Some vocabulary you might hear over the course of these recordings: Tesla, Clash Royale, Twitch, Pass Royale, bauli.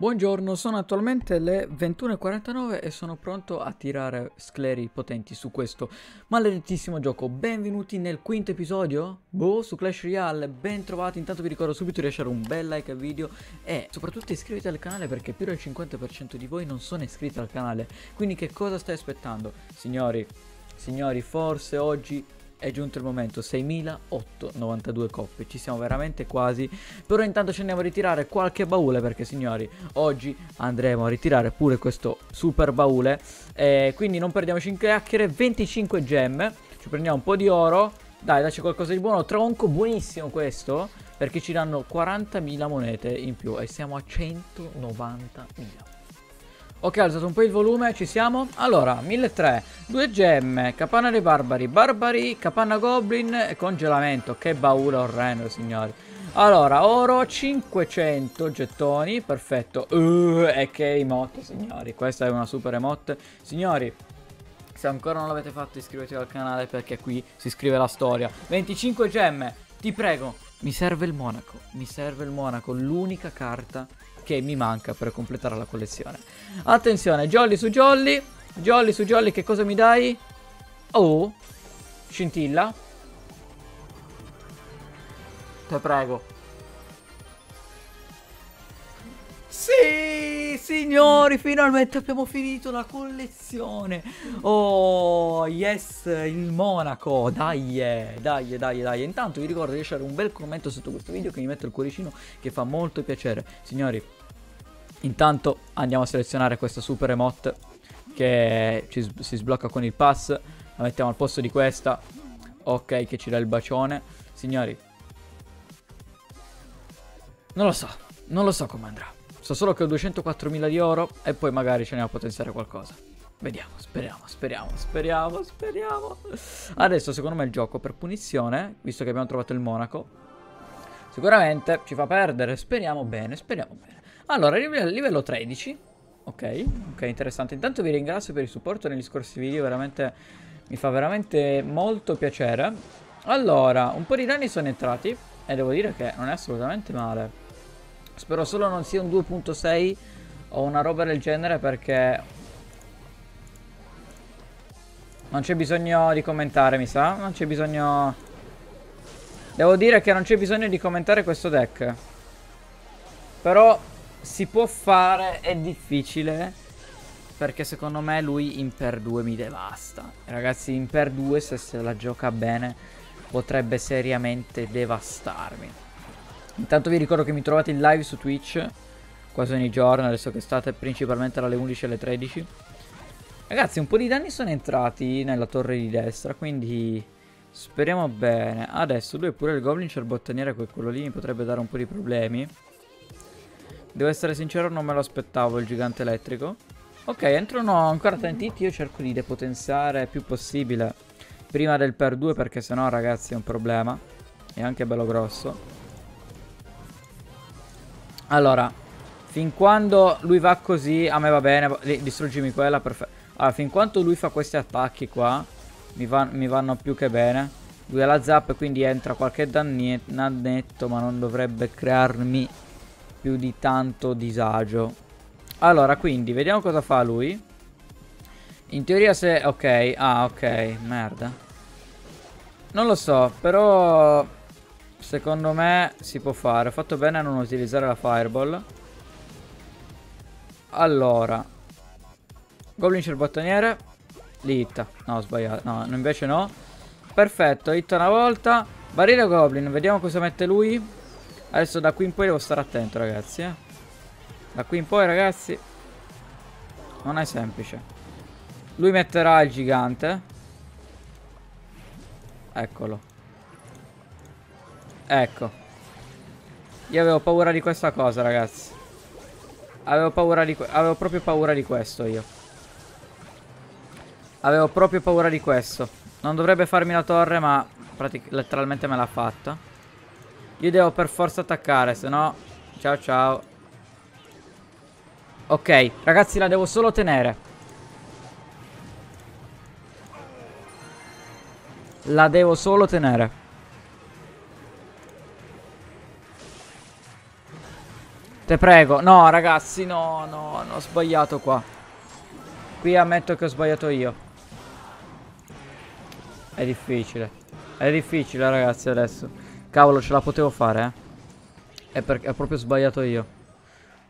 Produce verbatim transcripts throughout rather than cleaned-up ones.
Buongiorno, sono attualmente le ventuno e quarantanove e sono pronto a tirare scleri potenti su questo maledettissimo gioco. Benvenuti nel quinto episodio, boh, su Clash Royale, ben trovati. Intanto vi ricordo subito di lasciare un bel like al video e soprattutto iscrivetevi al canale, perché più del cinquanta per cento di voi non sono iscritti al canale. Quindi che cosa stai aspettando? Signori, signori, forse oggi è giunto il momento, seimilaottocentonovantadue coppe, ci siamo veramente quasi. Però intanto ci andiamo a ritirare qualche baule, perché signori, oggi andremo a ritirare pure questo super baule. eh, Quindi non perdiamoci in chiacchiere, venticinque gemme, ci prendiamo un po' di oro. Dai, dacci qualcosa di buono, tronco, buonissimo questo, perché ci danno quarantamila monete in più e siamo a centonovantamila. Ok, ho alzato un po' il volume, ci siamo. Allora, milletrecento, due gemme, capanna dei barbari, barbari, capanna goblin e congelamento. Che baule orrendo, signori. Allora, oro, cinquecento gettoni, perfetto. Uh, e che emote, signori. Questa è una super emote. Signori, se ancora non l'avete fatto, iscrivetevi al canale, perché qui si scrive la storia. venticinque gemme, ti prego. Mi serve il Monaco, mi serve il Monaco, l'unica carta che mi manca per completare la collezione. Attenzione, jolly su jolly, jolly su jolly, che cosa mi dai? Oh, scintilla, te prego. Sì, signori, finalmente abbiamo finito la collezione. Oh, yes, il Monaco. Dai, dai, dai, dai. Intanto vi ricordo di lasciare un bel commento sotto questo video, che mi metto il cuoricino, che fa molto piacere. Signori, intanto andiamo a selezionare questa super emote che ci, si sblocca con il pass. La mettiamo al posto di questa, ok, che ci dà il bacione. Signori, non lo so, non lo so come andrà. So solo che ho duecentoquattromila di oro e poi magari ce ne va a potenziare qualcosa. Vediamo, speriamo, speriamo, speriamo, speriamo. Adesso secondo me il gioco per punizione, visto che abbiamo trovato il Monaco, sicuramente ci fa perdere. Speriamo bene, speriamo bene. Allora, livello tredici. Ok, ok, interessante. Intanto vi ringrazio per il supporto negli scorsi video, veramente mi fa veramente molto piacere. Allora, un po' di danni sono entrati e devo dire che non è assolutamente male. Spero solo non sia un due punto sei o una roba del genere, perché non c'è bisogno di commentare, mi sa. Non c'è bisogno... Devo dire che non c'è bisogno di commentare questo deck. Però si può fare, è difficile, perché secondo me lui in per due mi devasta. Ragazzi, in per due, se se la gioca bene, potrebbe seriamente devastarmi. Intanto vi ricordo che mi trovate in live su Twitch quasi ogni giorno, adesso che state principalmente dalle undici alle tredici. Ragazzi, un po' di danni sono entrati nella torre di destra, quindi speriamo bene. Adesso lui è pure il goblin, c'è il bottaniere, quello lì mi potrebbe dare un po' di problemi. Devo essere sincero, non me lo aspettavo il gigante elettrico. Ok, entrano ancora tantiti, io cerco di depotenziare il più possibile prima del per due, perché sennò ragazzi è un problema. È anche bello grosso. Allora, fin quando lui va così, a me va bene. Distruggimi quella, perfetto. Allora, fin quanto lui fa questi attacchi qua, mi, va mi vanno più che bene. Lui ha la zap, quindi entra qualche dannetto, ma non dovrebbe crearmi più di tanto disagio. Allora, quindi, vediamo cosa fa lui. In teoria se... ok, ah, ok, merda. Non lo so, però... secondo me si può fare. Ho fatto bene a non utilizzare la fireball. Allora, goblin cerbottoniere, li hitta. No, ho sbagliato. No, invece no. Perfetto, hitta una volta. Barile goblin, vediamo cosa mette lui. Adesso da qui in poi devo stare attento, ragazzi, eh. Da qui in poi, ragazzi, non è semplice. Lui metterà il gigante. Eccolo. Ecco, io avevo paura di questa cosa, ragazzi. Avevo paura di... avevo proprio paura di questo io. Avevo proprio paura di questo. Non dovrebbe farmi la torre, ma letteralmente me l'ha fatta. Io devo per forza attaccare, se no... ciao ciao. Ok, ragazzi, la devo solo tenere. La devo solo tenere. Te prego. No, ragazzi, no, no, no, ho sbagliato qua. Qui ammetto che ho sbagliato io. È difficile. È difficile, ragazzi, adesso. Cavolo, ce la potevo fare, eh. È perché ho proprio sbagliato io.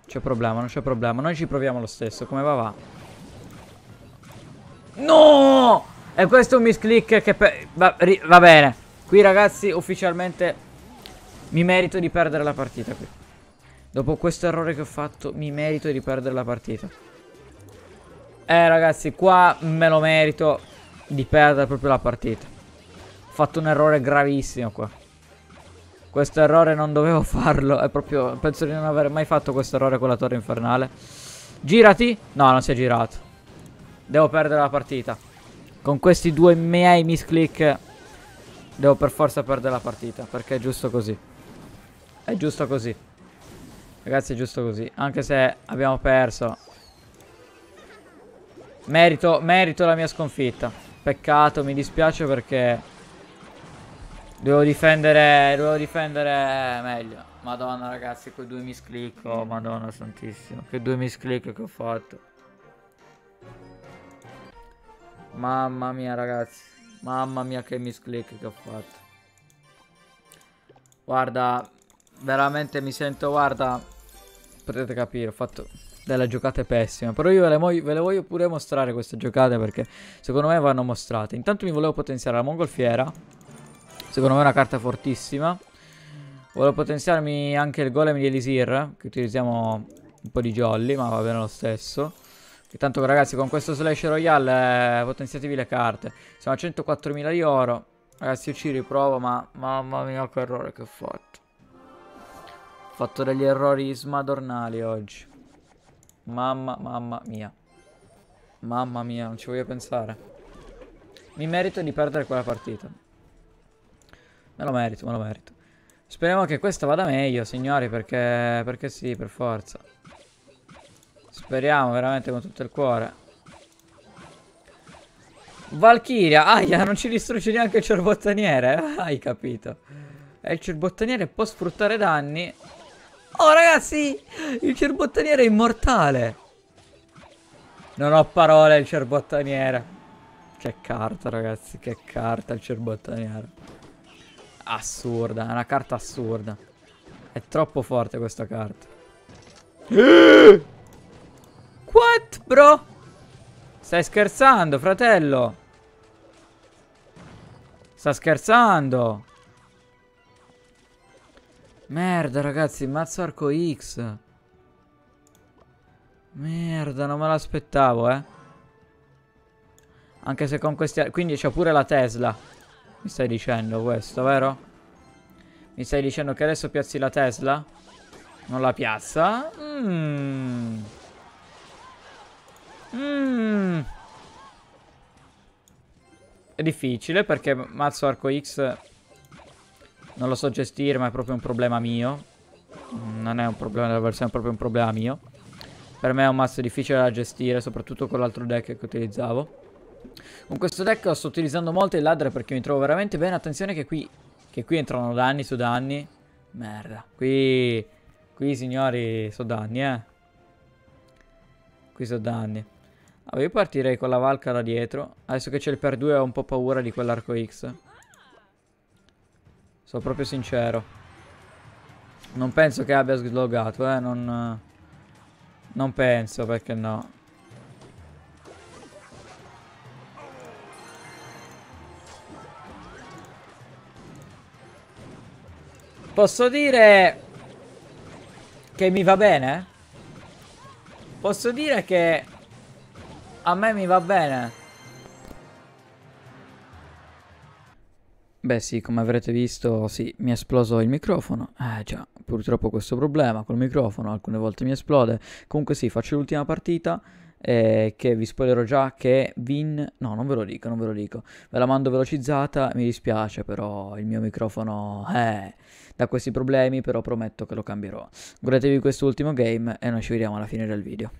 C'è problema, non c'è problema. Noi ci proviamo lo stesso. Come va va? No! E questo è un misclick che... Per... Va, ri... va bene. Qui, ragazzi, ufficialmente... Mi merito di perdere la partita qui. Dopo questo errore che ho fatto, mi merito di perdere la partita. Eh, ragazzi, qua me lo merito di perdere proprio la partita. Ho fatto un errore gravissimo qua. Questo errore non dovevo farlo. È proprio... Penso di non aver mai fatto questo errore con la torre infernale. Girati. No, non si è girato. Devo perdere la partita. Con questi due miei misclick devo per forza perdere la partita. Perché è giusto così. È giusto così. Ragazzi, è giusto così. Anche se abbiamo perso, Merito Merito la mia sconfitta. Peccato, mi dispiace perché Devo difendere Devo difendere meglio. Madonna, ragazzi, quei due misclick. Oh, madonna santissimo, che due misclick che ho fatto. Mamma mia, ragazzi. Mamma mia, che misclick che ho fatto. Guarda, veramente mi sento, guarda, potete capire, ho fatto delle giocate pessime. Però io ve le, ve le voglio pure mostrare queste giocate, perché secondo me vanno mostrate. Intanto mi volevo potenziare la mongolfiera, secondo me è una carta fortissima. Volevo potenziarmi anche il golem di Elisir, che utilizziamo un po' di jolly, ma va bene lo stesso. E tanto, ragazzi, con questo Clash Royale eh, potenziatevi le carte. Siamo a centoquattromila di oro. Ragazzi, io ci riprovo, ma mamma mia che errore che ho fatto. Ho fatto degli errori smadornali oggi. Mamma, mamma mia. Mamma mia, non ci voglio pensare. Mi merito di perdere quella partita. Me lo merito, me lo merito. Speriamo che questa vada meglio, signori, perché, perché sì, per forza. Speriamo veramente con tutto il cuore. Valchiria. Aia, non ci distrugge neanche il cerbottaniere. Hai capito? E il cerbottaniere può sfruttare danni. Oh, ragazzi, il cerbottaniere è immortale. Non ho parole, il cerbottaniere. Che carta, ragazzi. Che carta il cerbottaniere. Assurda. È una carta assurda. È troppo forte questa carta. What, bro? Stai scherzando, fratello? Sta scherzando? Merda, ragazzi, mazzo arco X. Merda, non me l'aspettavo, eh. Anche se con questi... Quindi c'è pure la Tesla. Mi stai dicendo questo, vero? Mi stai dicendo che adesso piazzi la Tesla? Non la piazza? Mmm... Mm. È difficile perché mazzo arco X non lo so gestire, ma è proprio un problema mio. Non è un problema della versione, è proprio un problema mio. Per me è un mazzo difficile da gestire, soprattutto con l'altro deck che utilizzavo. Con questo deck sto utilizzando molto il ladro perché mi trovo veramente bene. Attenzione che qui, che qui entrano danni su danni. Merda. Qui, qui signori, so danni, eh. Qui so danni. Allora, io partirei con la Valca da dietro. Adesso che c'è il per due ho un po' paura di quell'arco X. Sono proprio sincero. Non penso che abbia slogato, eh. Non, non penso, perché no. Posso dire che mi va bene? Posso dire che a me mi va bene. Beh sì, come avrete visto, sì, mi è esploso il microfono. Eh già, purtroppo questo problema col microfono, alcune volte mi esplode. Comunque sì, faccio l'ultima partita eh, che vi spoilerò già che Vin... No, non ve lo dico, non ve lo dico. Ve la mando velocizzata, mi dispiace però il mio microfono eh, da questi problemi, però prometto che lo cambierò. Godetevi questo ultimo game e noi ci vediamo alla fine del video.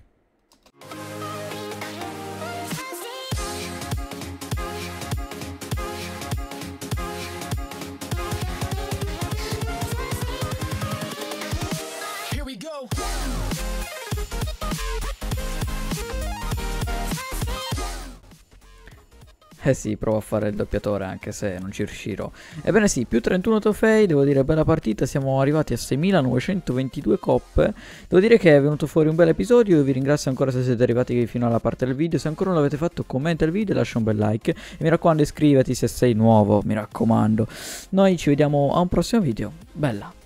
Here we go. Eh sì, provo a fare il doppiatore anche se non ci riuscirò. Ebbene sì, più trentuno trofei, devo dire bella partita, siamo arrivati a seimilanovecentoventidue coppe. Devo dire che è venuto fuori un bel episodio, io vi ringrazio ancora se siete arrivati fino alla parte del video. Se ancora non l'avete fatto, commenta il video e lascia un bel like. E mi raccomando, iscriviti se sei nuovo, mi raccomando. Noi ci vediamo a un prossimo video, bella!